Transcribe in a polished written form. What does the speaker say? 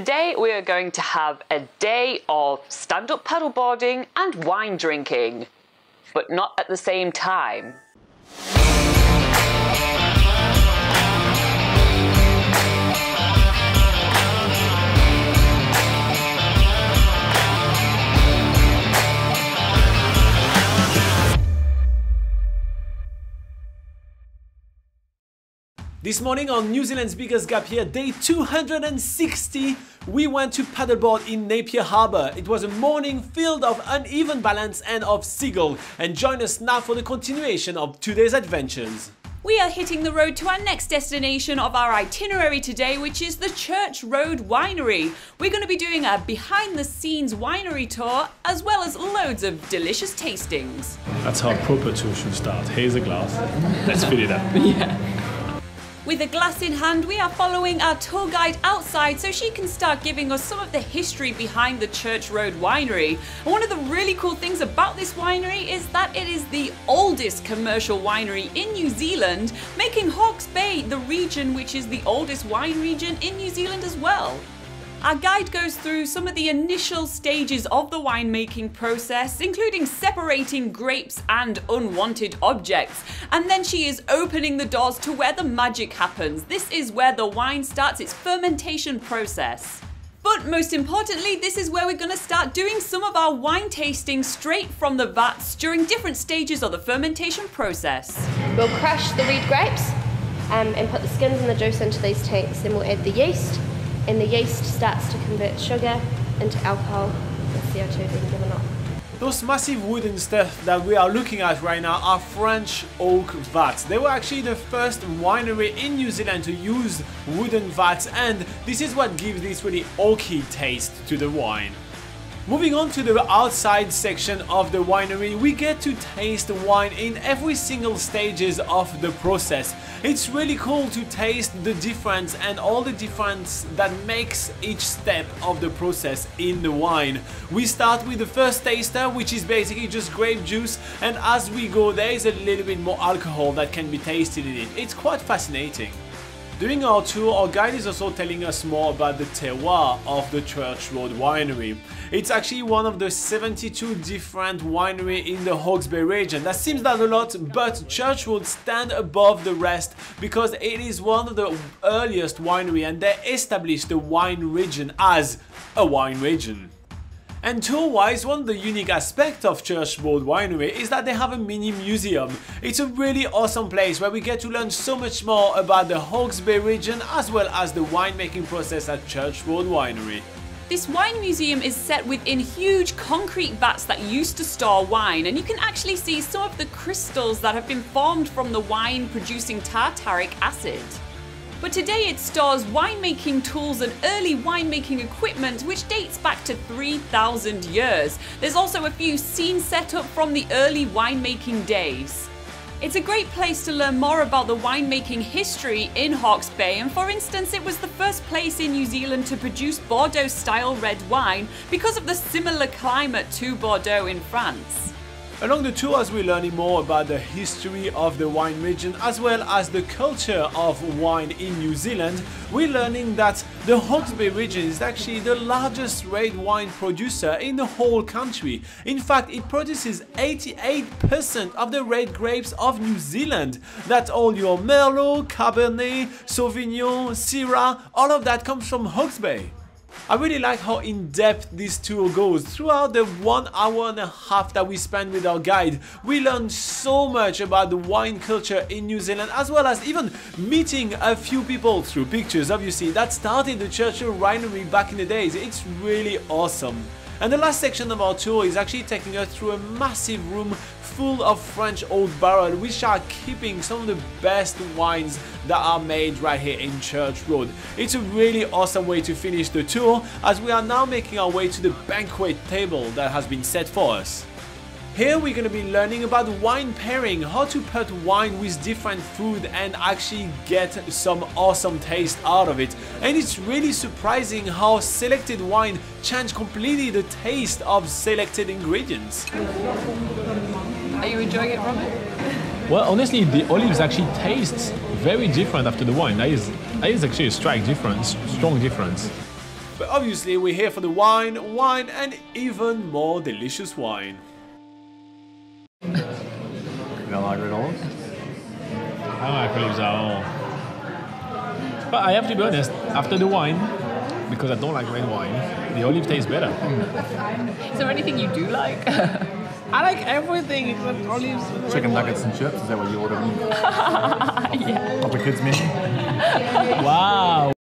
Today we are going to have a day of stand-up paddleboarding and wine drinking, but not at the same time. This morning on New Zealand's Biggest Gap Year, day 260, we went to paddleboard in Napier Harbor. It was a morning filled of uneven balance and of seagull. And join us now for the continuation of today's adventures. We are hitting the road to our next destination of our itinerary today, which is the Church Road Winery. We're going to be doing a behind-the-scenes winery tour, as well as loads of delicious tastings. That's how proper tour should start. Here's a glass. Let's fill it up. Yeah. With a glass in hand, we are following our tour guide outside so she can start giving us some of the history behind the Church Road Winery. And one of the really cool things about this winery is that it is the oldest commercial winery in New Zealand, making Hawke's Bay the region which is the oldest wine region in New Zealand as well. Our guide goes through some of the initial stages of the winemaking process, including separating grapes and unwanted objects. And then she is opening the doors to where the magic happens. This is where the wine starts its fermentation process. But most importantly, this is where we're going to start doing some of our wine tasting straight from the vats during different stages of the fermentation process. We'll crush the red grapes and put the skins and the juice into these tanks. Then we'll add the yeast. And the yeast starts to convert sugar into alcohol, with CO2 being given off. Those massive wooden stuff that we are looking at right now are French oak vats. They were actually the first winery in New Zealand to use wooden vats, and this is what gives this really oaky taste to the wine. Moving on to the outside section of the winery, we get to taste wine in every single stages of the process. It's really cool to taste the difference and all the difference that makes each step of the process in the wine. We start with the first taster, which is basically just grape juice, and as we go there is a little bit more alcohol that can be tasted in it. It's quite fascinating. During our tour, our guide is also telling us more about the terroir of the Church Road Winery. It's actually one of the 72 different wineries in the Hawke's Bay region. That seems like a lot, but Church Road stands above the rest because it is one of the earliest wineries and they established the wine region as a wine region. And tour-wise, one of the unique aspects of Church Road Winery is that they have a mini museum. It's a really awesome place where we get to learn so much more about the Hawke's Bay region as well as the winemaking process at Church Road Winery. This wine museum is set within huge concrete vats that used to store wine, and you can actually see some of the crystals that have been formed from the wine producing tartaric acid. But today it stores winemaking tools and early winemaking equipment which dates back to 3,000 years. There's also a few scenes set up from the early winemaking days. It's a great place to learn more about the winemaking history in Hawke's Bay, and for instance it was the first place in New Zealand to produce Bordeaux style red wine because of the similar climate to Bordeaux in France. Along the tour, as we're learning more about the history of the wine region as well as the culture of wine in New Zealand, we're learning that the Hawke's Bay region is actually the largest red wine producer in the whole country. In fact, it produces 88% of the red grapes of New Zealand. That's all your Merlot, Cabernet, Sauvignon, Syrah, all of that comes from Hawke's Bay. I really like how in-depth this tour goes. Throughout the 1.5 hours that we spent with our guide, we learned so much about the wine culture in New Zealand, as well as even meeting a few people through pictures, obviously, that started the Church Road Winery back in the days. It's really awesome. And the last section of our tour is actually taking us through a massive room full of French old barrels, which are keeping some of the best wines that are made right here in Church Road. It's a really awesome way to finish the tour, as we are now making our way to the banquet table that has been set for us. Here we're going to be learning about wine pairing, how to put wine with different food and actually get some awesome taste out of it. And it's really surprising how selected wine changes completely the taste of selected ingredients. Are you enjoying it, Robert? Well, honestly, the olives actually taste very different after the wine. There is actually a strong difference. But obviously we're here for the wine, wine and even more delicious wine. Don't like it all. I don't like olives at all. But I have to be honest, after the wine, because I don't like red wine, the olive tastes better. Mm. Is there anything you do like? I like everything except olives and red chicken nuggets and chips, is that what you order? Yeah. Of the kids' menu? Wow.